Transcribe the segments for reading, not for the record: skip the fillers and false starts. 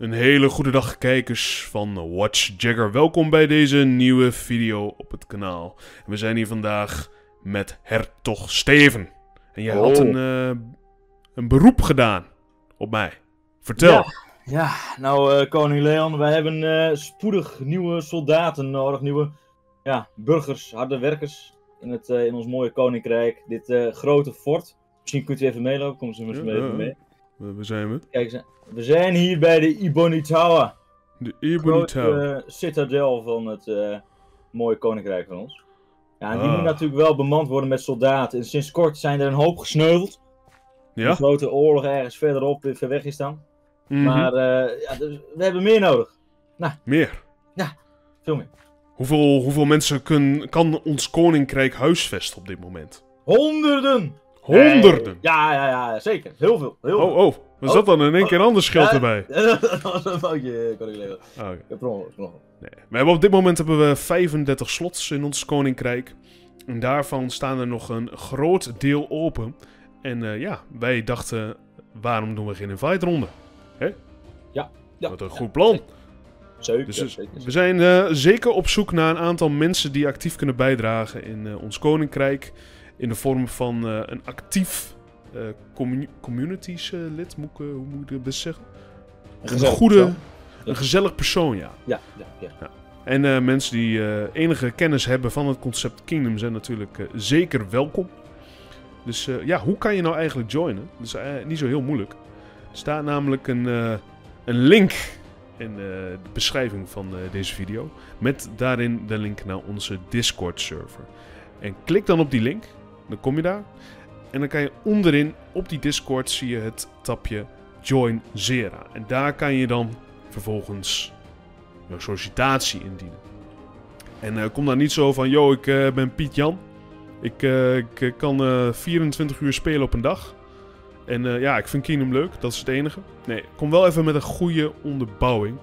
Een hele goede dag kijkers van WatchYeager. Welkom bij deze nieuwe video op het kanaal. We zijn hier vandaag met Hertog Steven. En jij had een beroep gedaan op mij. Vertel. Ja nou koning Leon, wij hebben spoedig nieuwe soldaten nodig. Nieuwe burgers, harde werkers in ons mooie koninkrijk. Dit grote fort. Misschien kunt u even meelopen, kom ze misschien even mee. Waar zijn we? Kijk, we zijn hier bij de Ibonitaua. De Ibonitaua. De citadel van het mooie koninkrijk van ons. Ja, en die moet natuurlijk wel bemand worden met soldaten. En sinds kort zijn er een hoop gesneuveld. Ja? Een grote oorlog ergens verderop in Geweggistan. Maar we hebben meer nodig. Nou, meer? Ja, veel meer. Hoeveel mensen kan ons koninkrijk huisvesten op dit moment? Honderden! Honderden? Ja, zeker. Heel veel. Heel veel. Was dat dan in één keer anders geld erbij? Dat was een foutje, koning. We hebben op dit moment 35 slots in ons koninkrijk. En daarvan staan er nog een groot deel open. En wij dachten, waarom doen we geen invite ronde? Hè? Ja. Wat een goed plan. Zeker, dus we zijn zeker op zoek naar een aantal mensen die actief kunnen bijdragen in ons koninkrijk. In de vorm van een actief communities lid, hoe moet ik het best zeggen? Een gezellig persoon, ja. En mensen die enige kennis hebben van het concept Kingdom zijn natuurlijk zeker welkom. Dus hoe kan je nou eigenlijk joinen? Dat is niet zo heel moeilijk. Er staat namelijk een link in de beschrijving van deze video. Met daarin de link naar onze Discord server. En klik dan op die link, dan kom je daar. En dan kan je onderin op die Discord zie je het tabje Join Zera. En daar kan je dan vervolgens jouw sollicitatie indienen. En kom daar niet zo van, yo, ik ben Piet Jan. Ik kan 24 uur spelen op een dag. En ik vind Kingdom leuk, dat is het enige. Nee, kom wel even met een goede onderbouwing.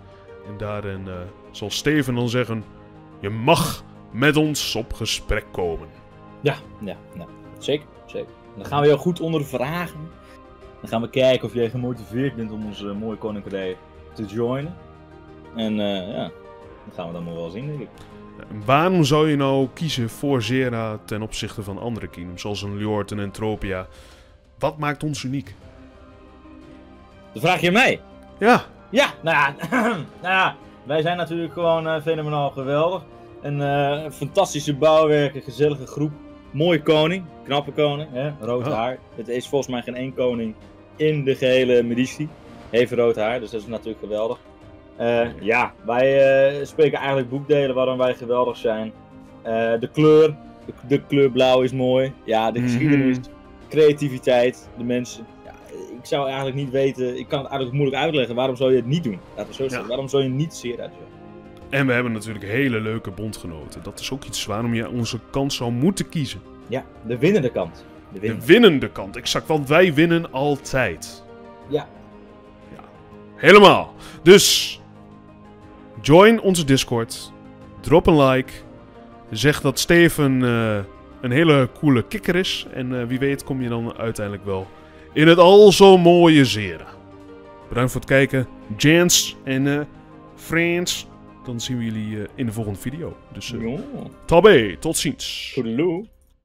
En daarin zal Steven dan zeggen, je mag met ons op gesprek komen. Ja. Zeker. Dan gaan we jou goed ondervragen. Dan gaan we kijken of jij gemotiveerd bent om onze mooie koninkrijk te joinen. En dat gaan we dan maar wel zien, denk ik. Waarom zou je nou kiezen voor Zera ten opzichte van andere kingdoms, zoals een Ljord en Entropia? Wat maakt ons uniek? Dat vraag je mij? Ja, wij zijn natuurlijk gewoon fenomenaal geweldig. Een fantastische bouwwerken, gezellige groep. Mooie koning, knappe koning, hè? Rood haar. Het is volgens mij geen één koning in de gehele Medici. Heeft rood haar, dus dat is natuurlijk geweldig. Wij spreken eigenlijk boekdelen waarom wij geweldig zijn. De kleur blauw is mooi. Ja, de geschiedenis, creativiteit, de mensen. Ja, ik zou eigenlijk niet weten, ik kan het eigenlijk moeilijk uitleggen. Waarom zou je het niet doen? Laten we zo zeggen. Waarom zou je niet zeer uitleggen? En we hebben natuurlijk hele leuke bondgenoten. Dat is ook iets waarom je onze kant zou moeten kiezen. Ja, de winnende kant. De winnende kant, exact. Want wij winnen altijd. Ja. Helemaal. Dus, join onze Discord. Drop een like. Zeg dat Steven een hele coole kikker is. En wie weet kom je dan uiteindelijk wel in het al zo mooie Zera. Bedankt voor het kijken. Jans en friends. Dan zien we jullie in de volgende video. Dus tabé, tot ziens. Toedeloe.